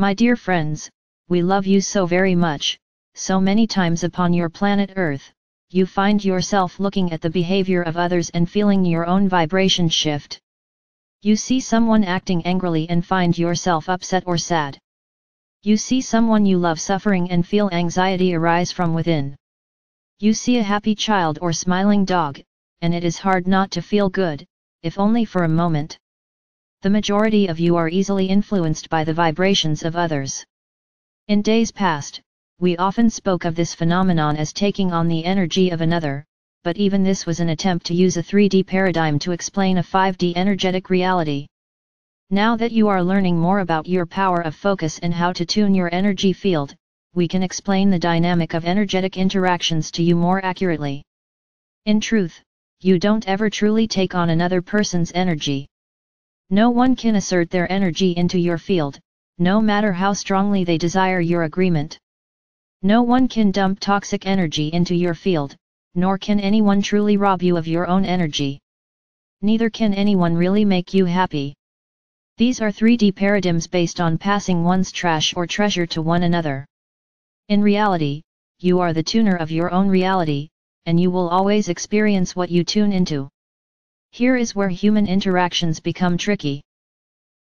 My dear friends, we love you so very much, so many times upon your planet Earth, you find yourself looking at the behavior of others and feeling your own vibration shift. You see someone acting angrily and find yourself upset or sad. You see someone you love suffering and feel anxiety arise from within. You see a happy child or smiling dog, and it is hard not to feel good, if only for a moment. The majority of you are easily influenced by the vibrations of others. In days past, we often spoke of this phenomenon as taking on the energy of another, but even this was an attempt to use a 3D paradigm to explain a 5D energetic reality. Now that you are learning more about your power of focus and how to tune your energy field, we can explain the dynamic of energetic interactions to you more accurately. In truth, you don't ever truly take on another person's energy. No one can assert their energy into your field, no matter how strongly they desire your agreement. No one can dump toxic energy into your field, nor can anyone truly rob you of your own energy. Neither can anyone really make you happy. These are 3D paradigms based on passing one's trash or treasure to one another. In reality, you are the tuner of your own reality, and you will always experience what you tune into. Here is where human interactions become tricky.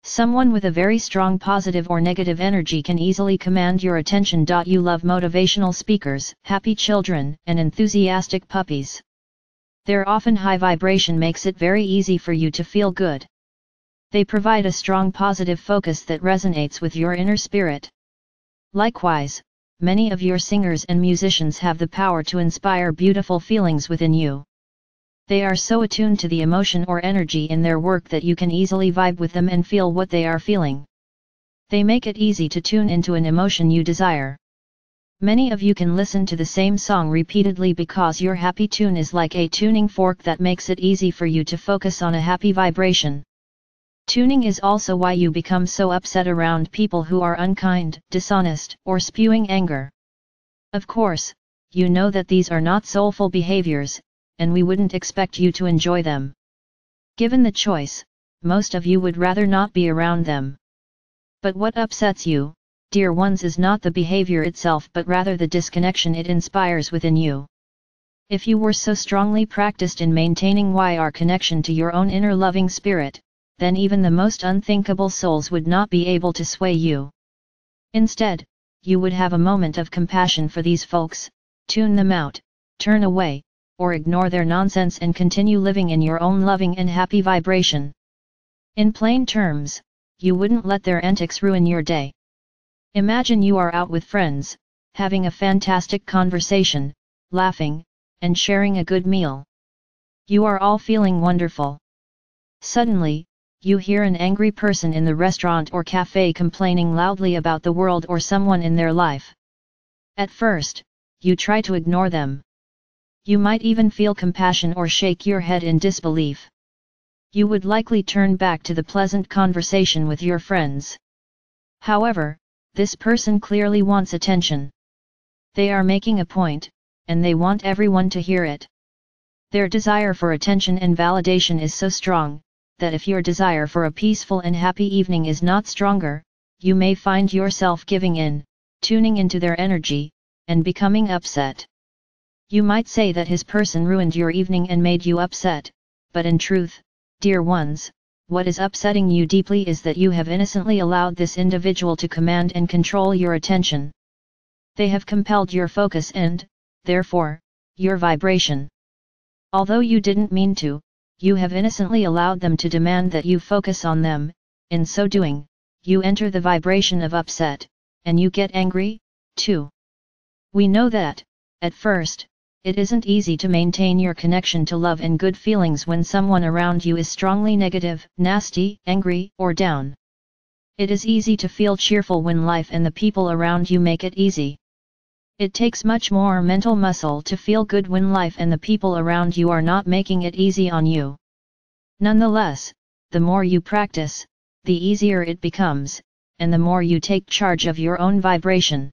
Someone with a very strong positive or negative energy can easily command your attention. You love motivational speakers, happy children, and enthusiastic puppies. Their often high vibration makes it very easy for you to feel good. They provide a strong positive focus that resonates with your inner spirit. Likewise, many of your singers and musicians have the power to inspire beautiful feelings within you. They are so attuned to the emotion or energy in their work that you can easily vibe with them and feel what they are feeling. They make it easy to tune into an emotion you desire. Many of you can listen to the same song repeatedly because your happy tune is like a tuning fork that makes it easy for you to focus on a happy vibration. Tuning is also why you become so upset around people who are unkind, dishonest, or spewing anger. Of course, you know that these are not soulful behaviors, and we wouldn't expect you to enjoy them. Given the choice, most of you would rather not be around them. But what upsets you, dear ones, is not the behavior itself but rather the disconnection it inspires within you. If you were so strongly practiced in maintaining your connection to your own inner loving spirit, then even the most unthinkable souls would not be able to sway you. Instead, you would have a moment of compassion for these folks, tune them out, turn away, or ignore their nonsense and continue living in your own loving and happy vibration. In plain terms, you wouldn't let their antics ruin your day. Imagine you are out with friends, having a fantastic conversation, laughing, and sharing a good meal. You are all feeling wonderful. Suddenly, you hear an angry person in the restaurant or cafe complaining loudly about the world or someone in their life. At first, you try to ignore them. You might even feel compassion or shake your head in disbelief. You would likely turn back to the pleasant conversation with your friends. However, this person clearly wants attention. They are making a point, and they want everyone to hear it. Their desire for attention and validation is so strong, that if your desire for a peaceful and happy evening is not stronger, you may find yourself giving in, tuning into their energy, and becoming upset. You might say that his person ruined your evening and made you upset, but in truth, dear ones, what is upsetting you deeply is that you have innocently allowed this individual to command and control your attention. They have compelled your focus and, therefore, your vibration. Although you didn't mean to, you have innocently allowed them to demand that you focus on them. In so doing, you enter the vibration of upset, and you get angry, too. We know that, at first, it isn't easy to maintain your connection to love and good feelings when someone around you is strongly negative, nasty, angry, or down. It is easy to feel cheerful when life and the people around you make it easy. It takes much more mental muscle to feel good when life and the people around you are not making it easy on you. Nonetheless, the more you practice, the easier it becomes, and the more you take charge of your own vibration.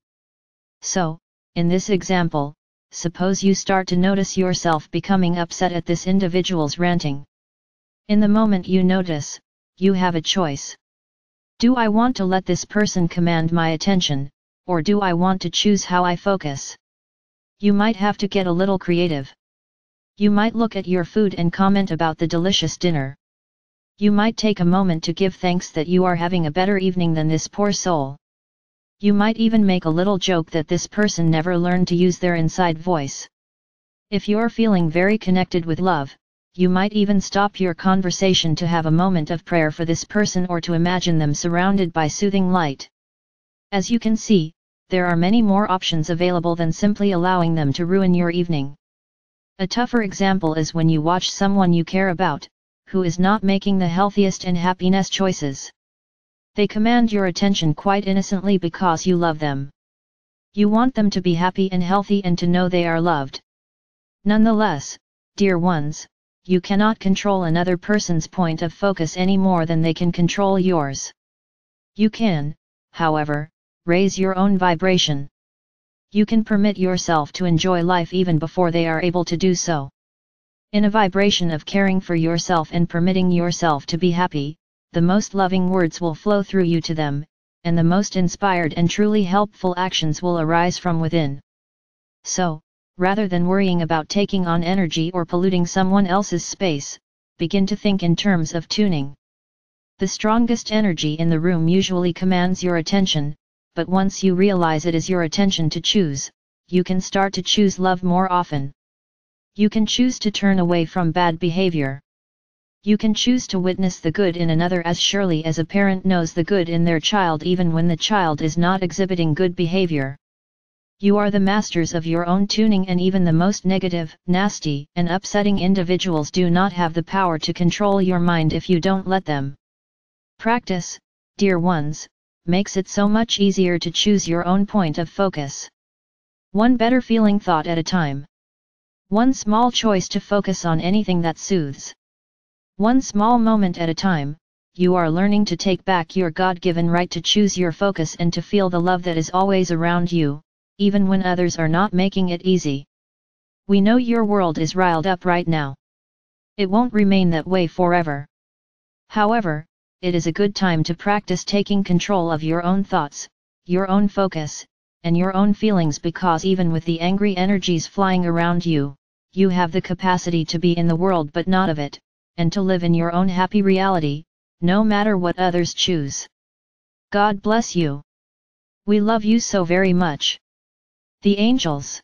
So, in this example, suppose you start to notice yourself becoming upset at this individual's ranting. In the moment you notice, you have a choice. Do I want to let this person command my attention, or do I want to choose how I focus? You might have to get a little creative. You might look at your food and comment about the delicious dinner. You might take a moment to give thanks that you are having a better evening than this poor soul. You might even make a little joke that this person never learned to use their inside voice. If you're feeling very connected with love, you might even stop your conversation to have a moment of prayer for this person or to imagine them surrounded by soothing light. As you can see, there are many more options available than simply allowing them to ruin your evening. A tougher example is when you watch someone you care about, who is not making the healthiest and happiness choices. They command your attention quite innocently because you love them. You want them to be happy and healthy and to know they are loved. Nonetheless, dear ones, you cannot control another person's point of focus any more than they can control yours. You can, however, raise your own vibration. You can permit yourself to enjoy life even before they are able to do so. In a vibration of caring for yourself and permitting yourself to be happy, the most loving words will flow through you to them, and the most inspired and truly helpful actions will arise from within. So, rather than worrying about taking on energy or polluting someone else's space, begin to think in terms of tuning. The strongest energy in the room usually commands your attention, but once you realize it is your attention to choose, you can start to choose love more often. You can choose to turn away from bad behavior. You can choose to witness the good in another as surely as a parent knows the good in their child even when the child is not exhibiting good behavior. You are the masters of your own tuning, and even the most negative, nasty, and upsetting individuals do not have the power to control your mind if you don't let them. Practice, dear ones, makes it so much easier to choose your own point of focus. One better feeling thought at a time. One small choice to focus on anything that soothes. One small moment at a time, you are learning to take back your God-given right to choose your focus and to feel the love that is always around you, even when others are not making it easy. We know your world is riled up right now. It won't remain that way forever. However, it is a good time to practice taking control of your own thoughts, your own focus, and your own feelings, because even with the angry energies flying around you, you have the capacity to be in the world but not of it, and to live in your own happy reality, no matter what others choose. God bless you. We love you so very much. The angels.